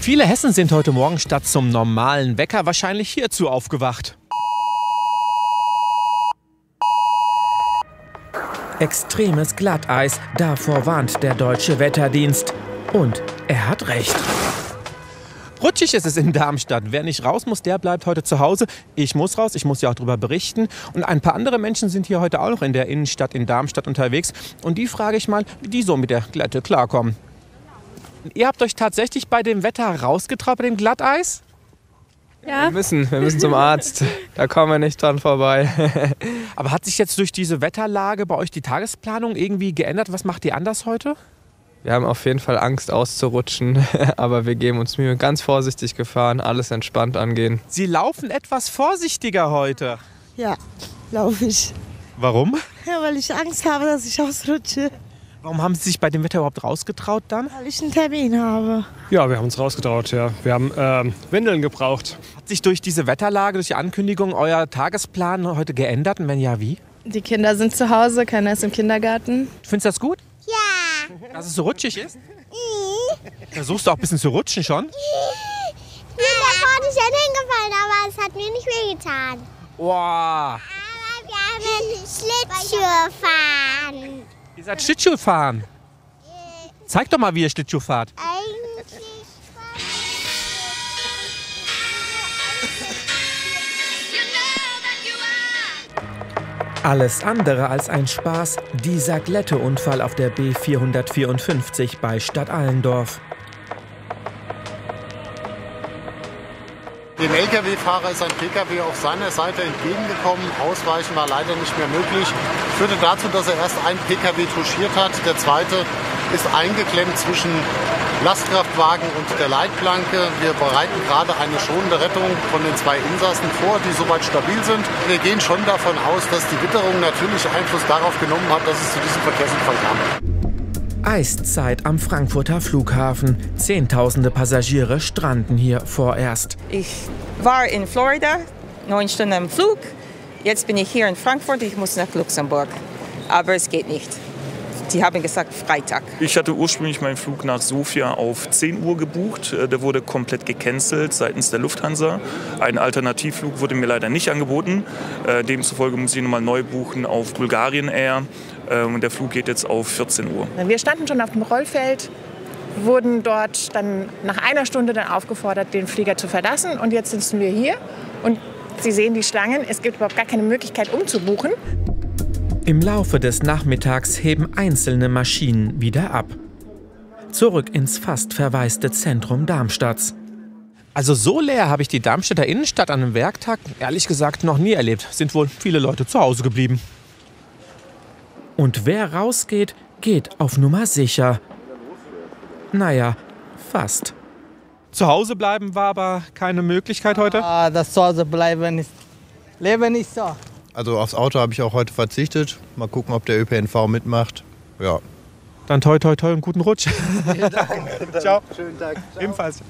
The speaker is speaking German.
Viele Hessen sind heute Morgen statt zum normalen Wecker wahrscheinlich hierzu aufgewacht. Extremes Glatteis, davor warnt der Deutsche Wetterdienst. Und er hat recht. Rutschig ist es in Darmstadt. Wer nicht raus muss, der bleibt heute zu Hause. Ich muss raus, ich muss ja auch darüber berichten. Und ein paar andere Menschen sind hier heute auch noch in der Innenstadt in Darmstadt unterwegs. Und die frage ich mal, wie die so mit der Glätte klarkommen. Ihr habt euch tatsächlich bei dem Wetter rausgetraut, bei dem Glatteis? Ja. Wir müssen zum Arzt. Da kommen wir nicht dran vorbei. Aber hat sich jetzt durch diese Wetterlage bei euch die Tagesplanung irgendwie geändert? Was macht ihr anders heute? Wir haben auf jeden Fall Angst auszurutschen, aber wir geben uns Mühe. Ganz vorsichtig gefahren, alles entspannt angehen. Sie laufen etwas vorsichtiger heute. Ja, laufe ich. Warum? Ja, weil ich Angst habe, dass ich ausrutsche. Warum haben Sie sich bei dem Wetter überhaupt rausgetraut dann? Weil ich einen Termin habe. Ja, wir haben uns rausgetraut, ja. Wir haben Windeln gebraucht. Hat sich durch diese Wetterlage, durch die Ankündigung euer Tagesplan heute geändert? Und wenn ja, wie? Die Kinder sind zu Hause, keiner ist im Kindergarten. Findest du das gut? Ja. Dass es so rutschig ist? Versuchst du auch ein bisschen zu rutschen schon? Nee, da wurde ich ja hingefallen, aber es hat mir nicht wehgetan. Wow. Aber wir haben Schlittschuh fahren. Ihr seid Schlittschuh fahren. Zeig doch mal, wie ihr Schlittschuh fahrt. Eigentlich alles andere als ein Spaß, dieser Glätteunfall auf der B454 bei Stadtallendorf. Dem Lkw-Fahrer ist ein Pkw auf seiner Seite entgegengekommen. Ausweichen war leider nicht mehr möglich. Führte dazu, dass er erst einen Pkw touchiert hat. Der zweite ist eingeklemmt zwischen Lastkraftwagen und der Leitplanke. Wir bereiten gerade eine schonende Rettung von den zwei Insassen vor, die soweit stabil sind. Wir gehen schon davon aus, dass die Witterung natürlich Einfluss darauf genommen hat, dass es zu diesem Verkehrsunfall kam. Eiszeit am Frankfurter Flughafen. Zehntausende Passagiere stranden hier vorerst. Ich war in Florida, 9 Stunden im Flug. Jetzt bin ich hier in Frankfurt, ich muss nach Luxemburg. Aber es geht nicht. Die haben gesagt, Freitag. Ich hatte ursprünglich meinen Flug nach Sofia auf 10 Uhr gebucht. Der wurde komplett gecancelt seitens der Lufthansa. Ein Alternativflug wurde mir leider nicht angeboten. Demzufolge muss ich nochmal neu buchen auf Bulgarien Air. Und der Flug geht jetzt auf 14 Uhr. Wir standen schon auf dem Rollfeld, wurden dort dann nach einer Stunde dann aufgefordert, den Flieger zu verlassen. Und jetzt sitzen wir hier und Sie sehen die Schlangen. Es gibt überhaupt gar keine Möglichkeit, umzubuchen. Im Laufe des Nachmittags heben einzelne Maschinen wieder ab. Zurück ins fast verwaiste Zentrum Darmstadts. Also so leer habe ich die Darmstädter Innenstadt an einem Werktag ehrlich gesagt noch nie erlebt. Sind wohl viele Leute zu Hause geblieben. Und wer rausgeht, geht auf Nummer sicher. Naja, fast. Zu Hause bleiben war aber keine Möglichkeit heute? Ah, das zu Hause bleiben ist Leben ist so. Also aufs Auto habe ich auch heute verzichtet. Mal gucken, ob der ÖPNV mitmacht. Ja. Dann toi toi toi und guten Rutsch. Vielen Dank. Ciao. Schönen Tag. Ciao. Ebenfalls.